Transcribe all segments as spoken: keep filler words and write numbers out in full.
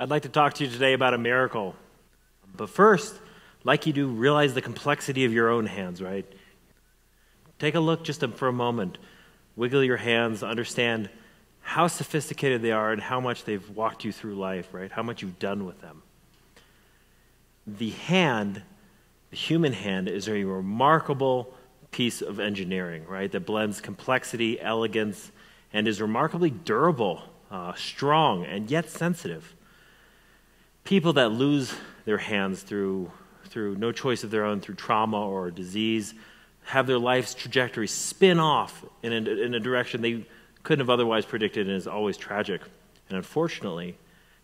I'd like to talk to you today about a miracle. But first, like you do, realize the complexity of your own hands, right? Take a look just for a moment. Wiggle your hands, understand how sophisticated they are and how much they've walked you through life, right? How much you've done with them. The hand, the human hand, is a remarkable piece of engineering, right? That blends complexity, elegance, and is remarkably durable, uh, strong, and yet sensitive. People that lose their hands through, through no choice of their own, through trauma or disease, have their life's trajectory spin off in a, in a direction they couldn't have otherwise predicted, and is always tragic. And unfortunately,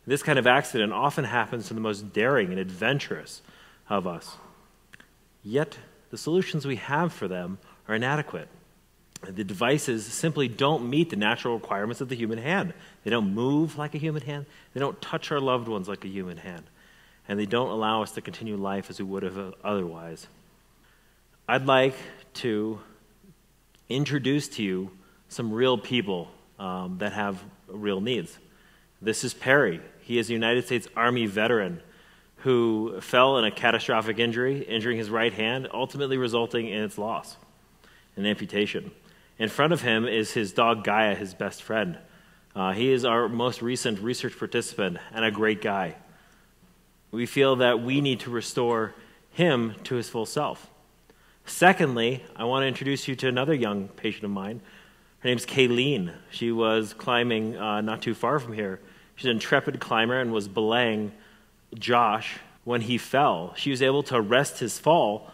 this kind of accident often happens to the most daring and adventurous of us. Yet, the solutions we have for them are inadequate. The devices simply don't meet the natural requirements of the human hand. They don't move like a human hand. They don't touch our loved ones like a human hand. And they don't allow us to continue life as we would have otherwise. I'd like to introduce to you some real people um, that have real needs. This is Perry. He is a United States Army veteran who fell in a catastrophic injury, injuring his right hand, ultimately resulting in its loss, an amputation. In front of him is his dog Gaia, his best friend. Uh, he is our most recent research participant and a great guy. We feel that we need to restore him to his full self. Secondly, I want to introduce you to another young patient of mine. Her name's Kayleen. She was climbing uh, not too far from here. She's an intrepid climber and was belaying Josh when he fell. She was able to arrest his fall.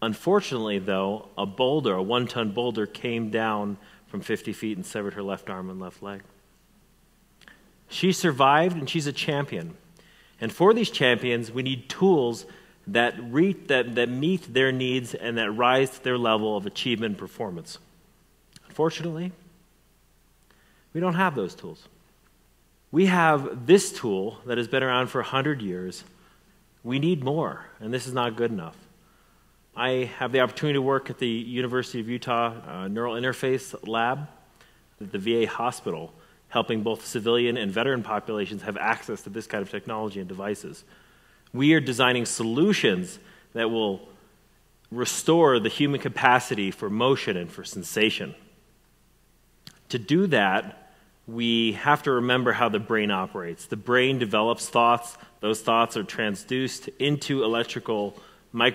Unfortunately, though, a boulder, a one-ton boulder, came down from fifty feet and severed her left arm and left leg. She survived, and she's a champion. And for these champions, we need tools that, re that, that meet their needs and that rise to their level of achievement and performance. Unfortunately, we don't have those tools. We have this tool that has been around for a hundred years. We need more, and this is not good enough. I have the opportunity to work at the University of Utah uh, Neural Interface Lab at the V A Hospital, helping both civilian and veteran populations have access to this kind of technology and devices. We are designing solutions that will restore the human capacity for motion and for sensation. To do that, we have to remember how the brain operates. The brain develops thoughts. Those thoughts are transduced into electrical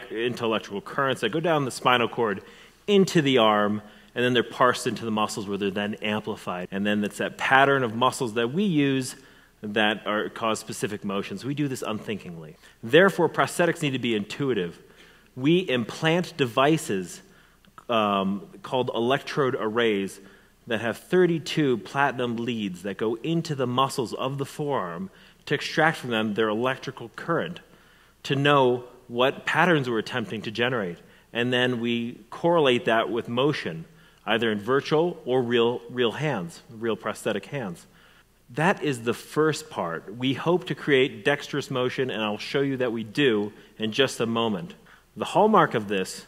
into electrical currents that go down the spinal cord into the arm, and then they're parsed into the muscles where they're then amplified. And then it's that pattern of muscles that we use that are, cause specific motions. We do this unthinkingly. Therefore, prosthetics need to be intuitive. We implant devices um, called electrode arrays that have thirty-two platinum leads that go into the muscles of the forearm to extract from them their electrical current to know what patterns we're attempting to generate, and then we correlate that with motion, either in virtual or real, real hands, real prosthetic hands. That is the first part. We hope to create dexterous motion, and I'll show you that we do in just a moment. The hallmark of this,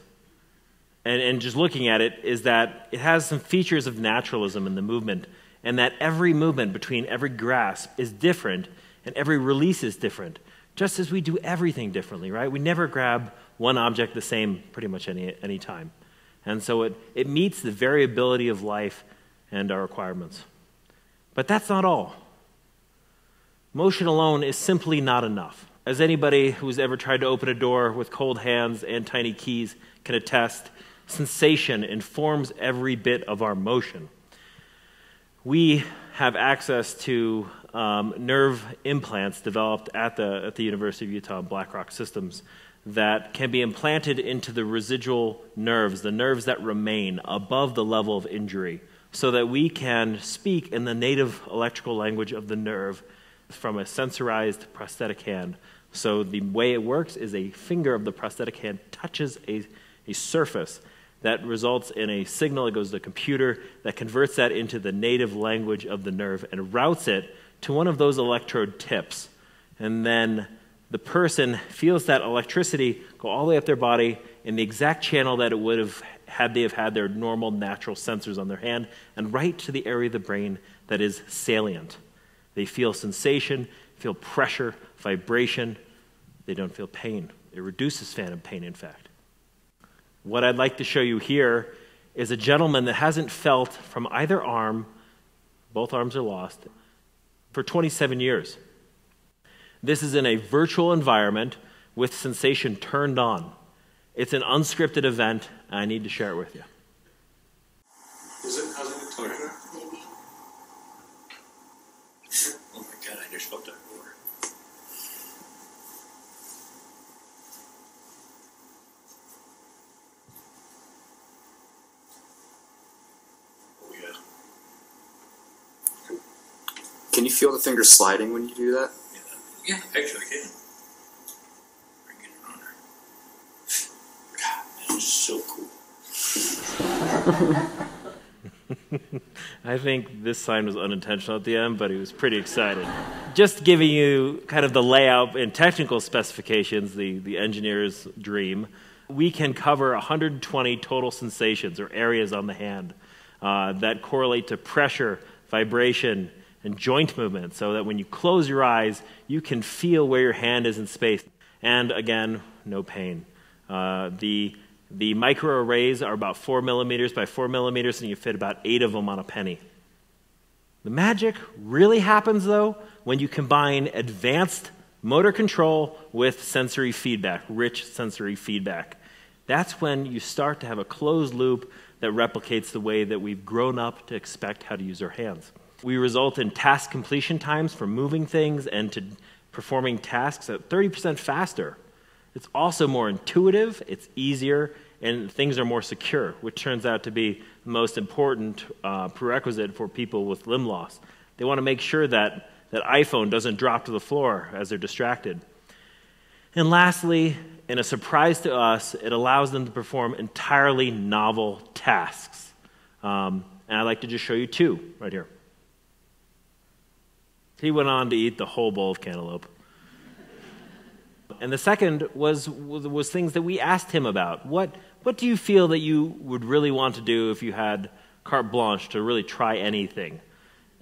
and, and just looking at it, is that it has some features of naturalism in the movement, and that every movement between every grasp is different, and every release is different. Just as we do everything differently, right? We never grab one object the same pretty much any, any time. And so it, it meets the variability of life and our requirements. But that's not all. Motion alone is simply not enough. As anybody who's ever tried to open a door with cold hands and tiny keys can attest, sensation informs every bit of our motion. We have access to Um, nerve implants developed at the, at the University of Utah, BlackRock Systems, that can be implanted into the residual nerves, the nerves that remain above the level of injury, so that we can speak in the native electrical language of the nerve from a sensorized prosthetic hand. So the way it works is a finger of the prosthetic hand touches a, a surface that results in a signal that goes to the computer that converts that into the native language of the nerve and routes it to one of those electrode tips. And then the person feels that electricity go all the way up their body in the exact channel that it would have had they have had their normal natural sensors on their hand, and right to the area of the brain that is salient. They feel sensation, feel pressure, vibration. They don't feel pain. It reduces phantom pain, in fact. What I'd like to show you here is a gentleman that hasn't felt from either arm, both arms are lost, for twenty-seven years. This is in a virtual environment with sensation turned on. It's an unscripted event, and I need to share it with you. Is it causing a torture? Maybe. Oh my God, I just felt that roar. Oh yeah. Can you feel the fingers sliding when you do that? Yeah, yeah actually I can. So cool. I think this sign was unintentional at the end, but he was pretty excited. Just giving you kind of the layout and technical specifications, the, the engineer's dream, we can cover one hundred twenty total sensations or areas on the hand uh, that correlate to pressure, vibration, and joint movement, so that when you close your eyes, you can feel where your hand is in space. And again, no pain. Uh, the The microarrays are about four millimeters by four millimeters, and you fit about eight of them on a penny. The magic really happens, though, when you combine advanced motor control with sensory feedback, rich sensory feedback. That's when you start to have a closed loop that replicates the way that we've grown up to expect how to use our hands. We result in task completion times for moving things and to performing tasks at thirty percent faster. It's also more intuitive, it's easier, and things are more secure, which turns out to be the most important uh, prerequisite for people with limb loss. They want to make sure that that iPhone doesn't drop to the floor as they're distracted. And lastly, in a surprise to us, it allows them to perform entirely novel tasks. Um, and I'd like to just show you two right here. He went on to eat the whole bowl of cantaloupe. And the second was, was things that we asked him about. What, what do you feel that you would really want to do if you had carte blanche to really try anything?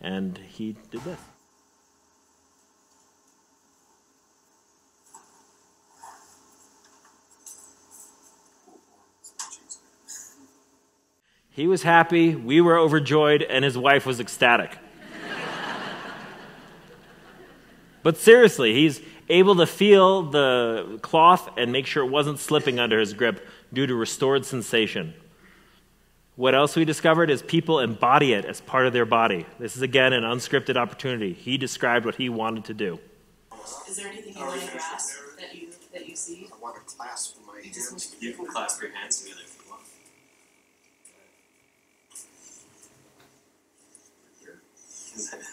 And he did this. He was happy, we were overjoyed, and his wife was ecstatic. But seriously, he's able to feel the cloth and make sure it wasn't slipping under his grip due to restored sensation. What else we discovered is people embody it as part of their body. This is, again, an unscripted opportunity. He described what he wanted to do. Is there anything you want to grasp that you, that you see? I want to clasp my hands. You can clasp your hands together if you want. Is that it?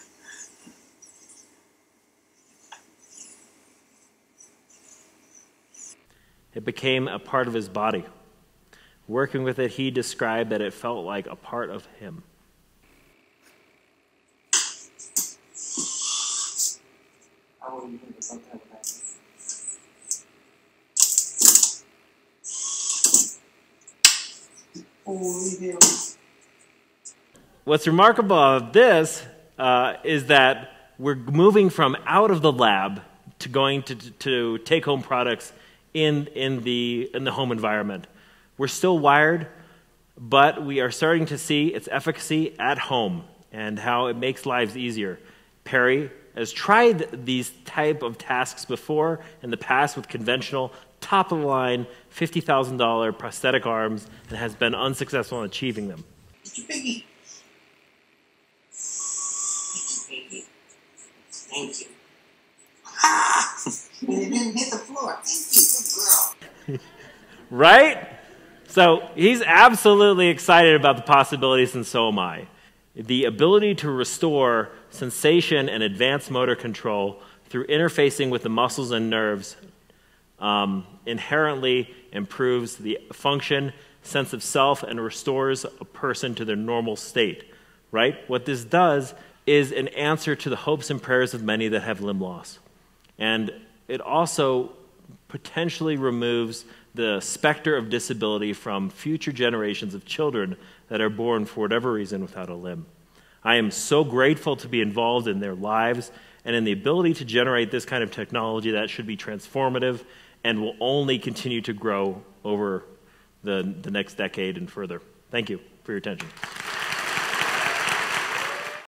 It became a part of his body. Working with it, he described that it felt like a part of him. I wouldn't think it's something like that. What's remarkable about this uh, is that we're moving from out of the lab to going to, to take-home products In, in, the, in the home environment. We're still wired, but we are starting to see its efficacy at home and how it makes lives easier. Perry has tried these type of tasks before in the past with conventional, top-of-the-line, fifty thousand dollar prosthetic arms and has been unsuccessful in achieving them. Mister Piggy. Mister Piggy. Thank you. Ah! And it didn't hit the floor. Thank you. Right? So he's absolutely excited about the possibilities, and so am I. The ability to restore sensation and advanced motor control through interfacing with the muscles and nerves um, inherently improves the function, sense of self, and restores a person to their normal state. Right? What this does is an answer to the hopes and prayers of many that have limb loss. And it also potentially removes the specter of disability from future generations of children that are born for whatever reason without a limb. I am so grateful to be involved in their lives and in the ability to generate this kind of technology that should be transformative and will only continue to grow over the, the next decade and further. Thank you for your attention.